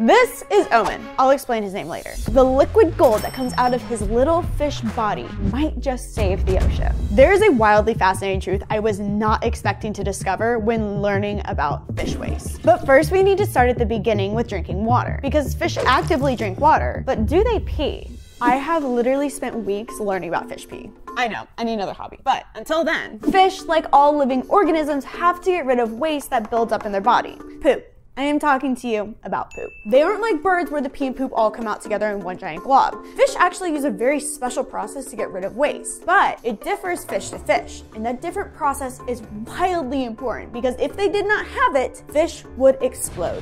This is Omen. I'll explain his name later. The liquid gold that comes out of his little fish body might just save the ocean. There's a wildly fascinating truth I was not expecting to discover when learning about fish waste. But first we need to start at the beginning with drinking water, because fish actively drink water, but do they pee? I have literally spent weeks learning about fish pee. I know, I need another hobby. But until then, fish, like all living organisms, have to get rid of waste that builds up in their body. Poop. I am talking to you about poop. They aren't like birds where the pee and poop all come out together in one giant glob. Fish actually use a very special process to get rid of waste, but it differs fish to fish. And that different process is wildly important because if they did not have it, fish would explode.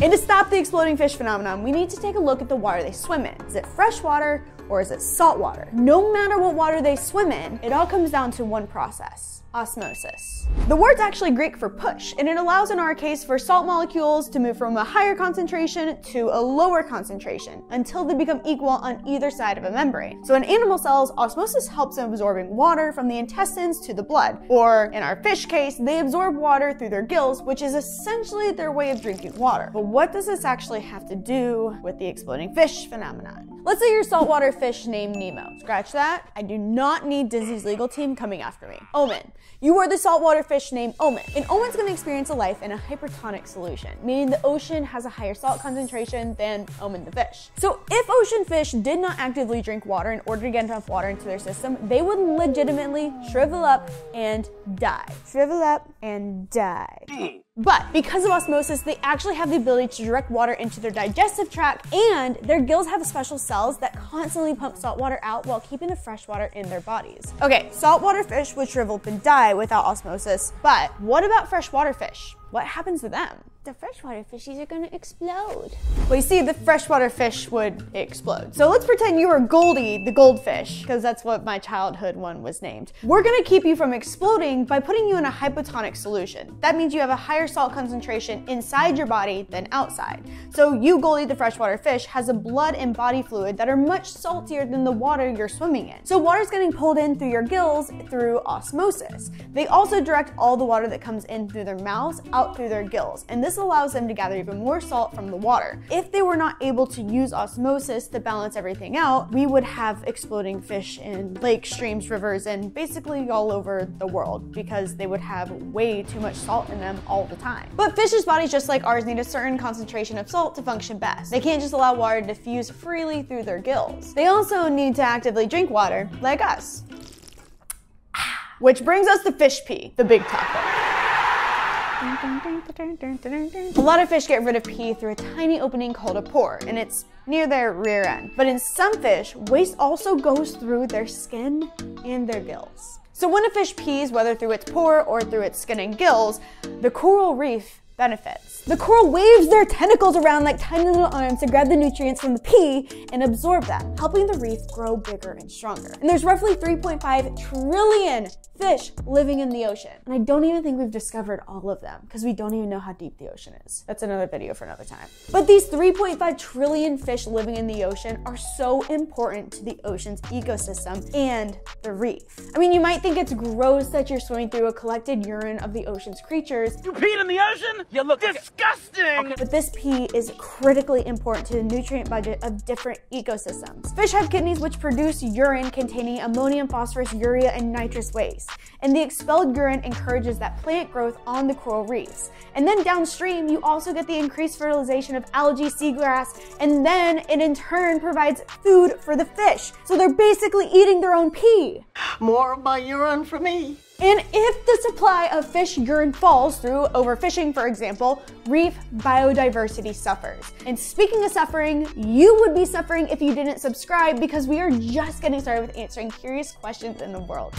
And to stop the exploding fish phenomenon, we need to take a look at the water they swim in. Is it fresh water or is it salt water? No matter what water they swim in, it all comes down to one process. Osmosis. The word's actually Greek for push, and it allows in our case for salt molecules to move from a higher concentration to a lower concentration until they become equal on either side of a membrane. So in animal cells, osmosis helps in absorbing water from the intestines to the blood, or in our fish case, they absorb water through their gills, which is essentially their way of drinking water. But what does this actually have to do with the exploding fish phenomenon? Let's say your saltwater fish named Nemo. Scratch that. I do not need Disney's legal team coming after me. Omen. You are the saltwater fish named Omen. And Omen's going to experience a life in a hypertonic solution, meaning the ocean has a higher salt concentration than Omen the fish. So if ocean fish did not actively drink water in order to get enough water into their system, they would legitimately shrivel up and die. Shrivel up and die. But because of osmosis, they actually have the ability to direct water into their digestive tract, and their gills have special cells that constantly pump salt water out while keeping the fresh water in their bodies. Okay, saltwater fish would shrivel up and die without osmosis, but what about freshwater fish? What happens to them? The freshwater fishies are gonna explode. Well, you see, the freshwater fish would explode. So let's pretend you were Goldie the goldfish, because that's what my childhood one was named. We're gonna keep you from exploding by putting you in a hypotonic solution. That means you have a higher salt concentration inside your body than outside. So you, Goldie the freshwater fish, has a blood and body fluid that are much saltier than the water you're swimming in. So water's getting pulled in through your gills through osmosis. They also direct all the water that comes in through their mouths out through their gills, and this allows them to gather even more salt from the water. If they were not able to use osmosis to balance everything out, we would have exploding fish in lakes, streams, rivers, and basically all over the world because they would have way too much salt in them all the time. But fish's bodies, just like ours, need a certain concentration of salt to function best. They can't just allow water to diffuse freely through their gills. They also need to actively drink water, like us. Which brings us to fish pee, the big topic. A lot of fish get rid of pee through a tiny opening called a pore, and it's near their rear end. But in some fish, waste also goes through their skin and their gills. So when a fish pees, whether through its pore or through its skin and gills, the coral reef benefits. The coral waves their tentacles around like tiny little arms to grab the nutrients from the pee and absorb them, helping the reef grow bigger and stronger. And there's roughly 3.5 trillion fish living in the ocean. And I don't even think we've discovered all of them because we don't even know how deep the ocean is. That's another video for another time. But these 3.5 trillion fish living in the ocean are so important to the ocean's ecosystem and the reef. I mean, you might think it's gross that you're swimming through a collected urine of the ocean's creatures. You peed in the ocean? You look disgusting! Okay. But this pee is critically important to the nutrient budget of different ecosystems. Fish have kidneys which produce urine containing ammonium, phosphorus, urea, and nitrous waste. And the expelled urine encourages that plant growth on the coral reefs. And then downstream, you also get the increased fertilization of algae, seagrass, and then it in turn provides food for the fish. So they're basically eating their own pee. More of my urine for me. And if the supply of fish urine falls through overfishing, for example, reef biodiversity suffers. And speaking of suffering, you would be suffering if you didn't subscribe because we are just getting started with answering curious questions in the world.